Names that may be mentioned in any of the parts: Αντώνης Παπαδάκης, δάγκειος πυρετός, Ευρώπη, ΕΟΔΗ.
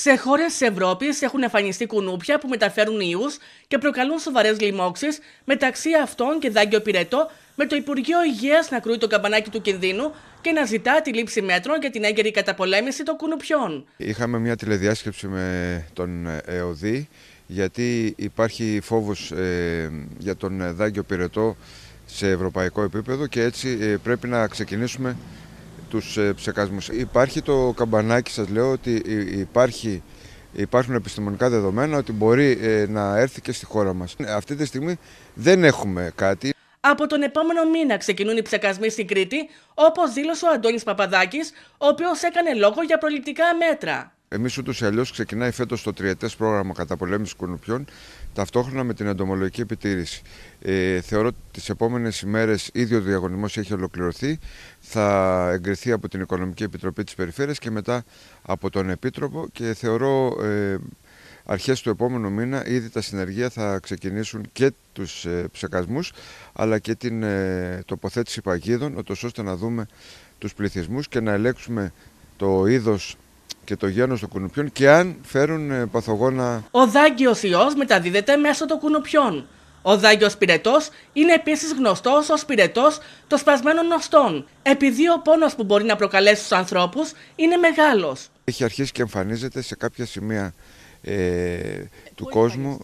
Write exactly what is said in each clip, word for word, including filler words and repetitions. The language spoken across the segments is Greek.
Σε χώρες της Ευρώπης έχουν εμφανιστεί κουνούπια που μεταφέρουν ιούς και προκαλούν σοβαρές λοιμώξεις, μεταξύ αυτών και δάγκειο πυρετό, με το Υπουργείο Υγείας να κρούει το καμπανάκι του κινδύνου και να ζητά τη λήψη μέτρων για την έγκαιρη καταπολέμηση των κουνουπιών. Είχαμε μια τηλεδιάσκεψη με τον ΕΟΔΗ, γιατί υπάρχει φόβος ε, για τον δάγκειο πυρετό σε ευρωπαϊκό επίπεδο και έτσι ε, πρέπει να ξεκινήσουμε τους ψεκασμούς. Υπάρχει το καμπανάκι, σας λέω, ότι υπάρχει, υπάρχουν επιστημονικά δεδομένα ότι μπορεί ε, να έρθει και στη χώρα μας. Αυτή τη στιγμή δεν έχουμε κάτι. Από τον επόμενο μήνα ξεκινούν οι ψεκασμοί στην Κρήτη, όπως δήλωσε ο Αντώνης Παπαδάκης, ο οποίος έκανε λόγο για προληπτικά μέτρα. Εμείς ούτως ή αλλιώς ξεκινάει φέτος το τριετές πρόγραμμα καταπολέμησης κουνουπιών, ταυτόχρονα με την εντομολογική επιτήρηση. Ε, θεωρώ ότι τις επόμενες ημέρες ήδη ο διαγωνισμός έχει ολοκληρωθεί, θα εγκριθεί από την Οικονομική Επιτροπή της Περιφέρειας και μετά από τον Επίτροπο και θεωρώ ε, αρχές του επόμενου μήνα ήδη τα συνεργεία θα ξεκινήσουν και τους ε, ψεκασμούς αλλά και την ε, τοποθέτηση παγίδων, ώστε να δούμε τους πληθυσμούς και να ελέγξουμε το είδος και το γένος των κουνουπιών και αν φέρουν παθογόνα. Ο δάγκειος ιός μεταδίδεται μέσω των κουνουπιών. Ο δάγκειος πυρετός είναι επίσης γνωστός ως πυρετός των σπασμένων νοστών, επειδή ο πόνος που μπορεί να προκαλέσει στους ανθρώπους είναι μεγάλος. Έχει αρχίσει και εμφανίζεται σε κάποια σημεία ε, ε, του κόσμου.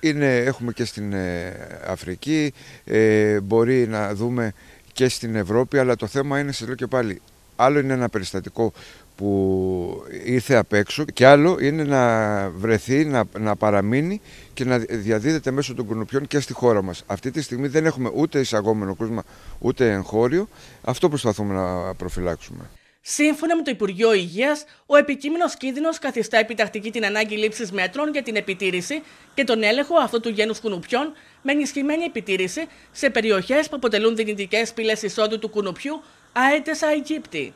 Είναι, έχουμε και στην ε, Αφρική, ε, μπορεί να δούμε και στην Ευρώπη, αλλά το θέμα είναι, σας λέω και πάλι, άλλο είναι ένα περιστατικό που ήρθε απ' έξω και άλλο είναι να βρεθεί, να, να παραμείνει και να διαδίδεται μέσω των κουνουπιών και στη χώρα μας. Αυτή τη στιγμή δεν έχουμε ούτε εισαγόμενο κρούσμα ούτε εγχώριο. Αυτό προσπαθούμε να προφυλάξουμε. Σύμφωνα με το Υπουργείο Υγείας, ο επικείμενος κίνδυνος καθιστά επιτακτική την ανάγκη λήψης μέτρων για την επιτήρηση και τον έλεγχο αυτού του γένους κουνουπιών με ενισχυμένη επιτήρηση σε περιοχές που αποτελούν δυνητικές πύλες εισόδου του κουνουπιού, αέτεσα Αιγύπτη.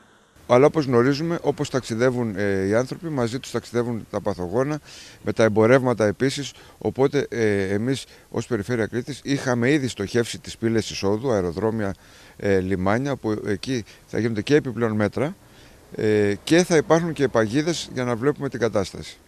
Αλλά όπως γνωρίζουμε, όπως ταξιδεύουν ε, οι άνθρωποι, μαζί τους ταξιδεύουν τα παθογόνα, με τα εμπορεύματα επίσης. Οπότε ε, εμείς ως Περιφέρεια Κρήτης είχαμε ήδη στοχεύσει τις πύλες εισόδου, αεροδρόμια, ε, λιμάνια, που εκεί θα γίνονται και επιπλέον μέτρα ε, και θα υπάρχουν και παγίδες για να βλέπουμε την κατάσταση.